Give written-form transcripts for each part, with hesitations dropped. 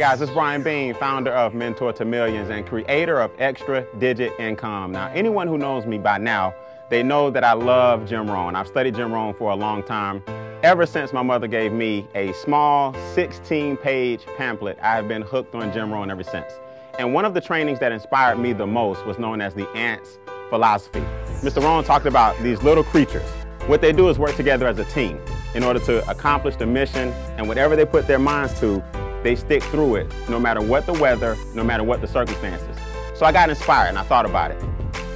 guys, it's Brian Beane, founder of Mentor to Millions and creator of Extra Digit Income. Now, anyone who knows me by now, they know that I love Jim Rohn. I've studied Jim Rohn for a long time. Ever since my mother gave me a small 16-page pamphlet, I have been hooked on Jim Rohn ever since. And one of the trainings that inspired me the most was known as the Ants Philosophy. Mr. Rohn talked about these little creatures. What they do is work together as a team in order to accomplish the mission, and whatever they put their minds to, they stick through it, no matter what the weather, no matter what the circumstances. So I got inspired and I thought about it.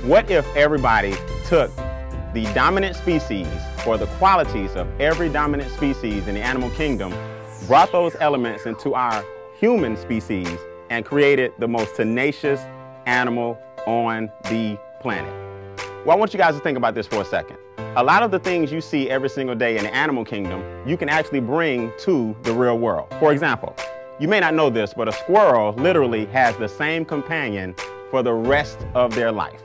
What if everybody took the dominant species or the qualities of every dominant species in the animal kingdom, brought those elements into our human species and created the most tenacious animal on the planet? Well, I want you guys to think about this for a second. A lot of the things you see every single day in the animal kingdom, you can actually bring to the real world. For example, you may not know this, but a squirrel literally has the same companion for the rest of their life.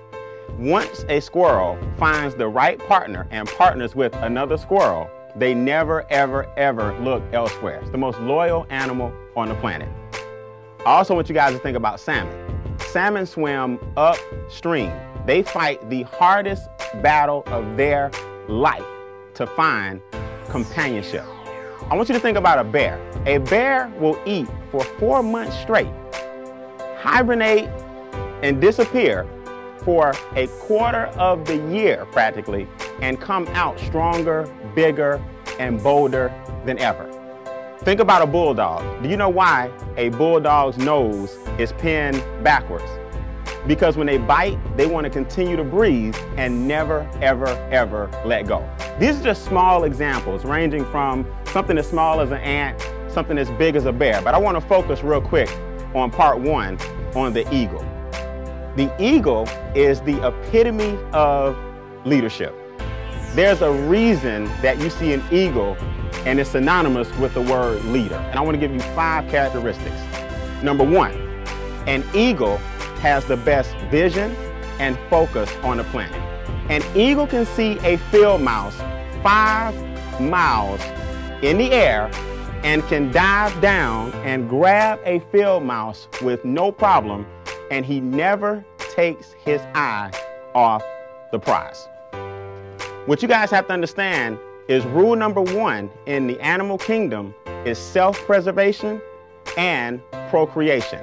Once a squirrel finds the right partner and partners with another squirrel, they never, ever, ever look elsewhere. It's the most loyal animal on the planet. I also want you guys to think about salmon. Salmon swim upstream. They fight the hardest battle of their life to find companionship. I want you to think about a bear. A bear will eat for 4 months straight, hibernate, and disappear for a quarter of the year practically, and come out stronger, bigger, and bolder than ever. Think about a bulldog. Do you know why a bulldog's nose is pinned backwards? Because when they bite, they want to continue to breathe and never, ever, ever let go. These are just small examples, ranging from something as small as an ant, something as big as a bear. But I want to focus real quick on part one, on the eagle. The eagle is the epitome of leadership. There's a reason that you see an eagle and it's synonymous with the word leader. And I want to give you 5 characteristics. Number one, an eagle has the best vision and focus on the planet. An eagle can see a field mouse 5 miles in the air and can dive down and grab a field mouse with no problem, and he never takes his eye off the prize. What you guys have to understand is rule number one in the animal kingdom is self-preservation and procreation.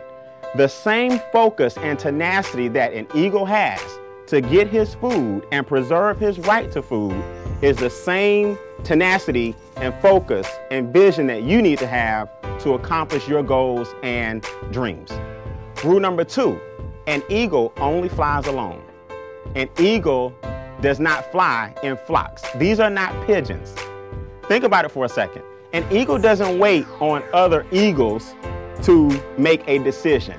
The same focus and tenacity that an eagle has to get his food and preserve his right to food is the same tenacity and focus and vision that you need to have to accomplish your goals and dreams. Rule number two, an eagle only flies alone. An eagle does not fly in flocks. These are not pigeons. Think about it for a second. An eagle doesn't wait on other eagles to make a decision.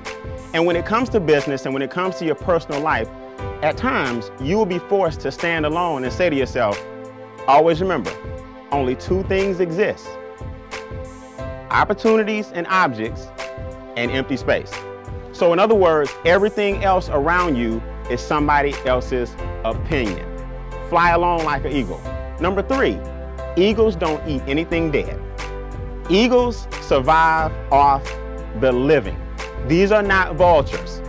And when it comes to business and when it comes to your personal life, at times you will be forced to stand alone and say to yourself, always remember, only 2 things exist: opportunities and objects, and empty space. So in other words, everything else around you is somebody else's opinion. Fly alone like an eagle. Number 3, eagles don't eat anything dead. Eagles survive off the living. These are not vultures.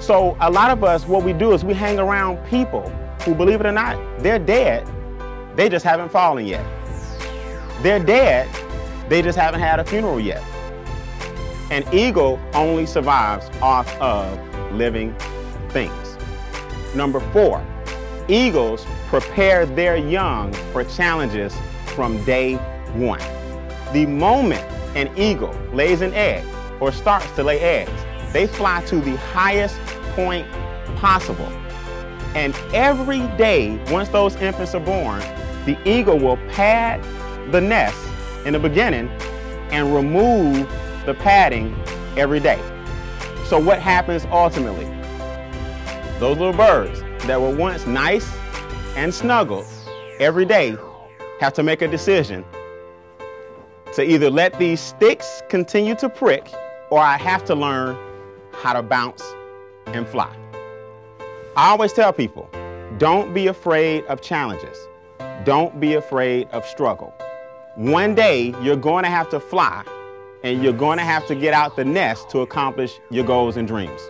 So a lot of us, what we do is we hang around people who, believe it or not, they're dead. They just haven't fallen yet. They're dead. They just haven't had a funeral yet. An eagle only survives off of living things. Number 4, eagles prepare their young for challenges from day one. The moment an eagle lays an egg, or starts to lay eggs, they fly to the highest point possible. And every day, once those infants are born, the eagle will pad the nest in the beginning and remove the padding every day. So what happens ultimately? Those little birds that were once nice and snuggled every day have to make a decision to either let these sticks continue to prick, or I have to learn how to bounce and fly. I always tell people, don't be afraid of challenges. Don't be afraid of struggle. One day, you're going to have to fly and you're going to have to get out the nest to accomplish your goals and dreams.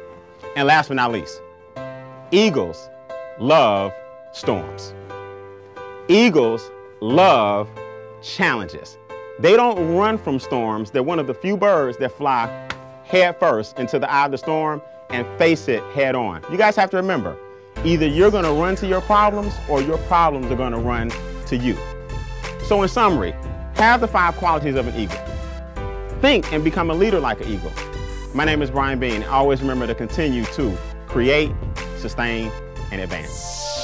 And last but not least, eagles love storms. Eagles love challenges. They don't run from storms. They're one of the few birds that fly head first into the eye of the storm and face it head on. You guys have to remember, either you're going to run to your problems or your problems are going to run to you. So in summary, have the 5 qualities of an eagle. Think and become a leader like an eagle. My name is Brian Beane. Always remember to continue to create, sustain, and advance.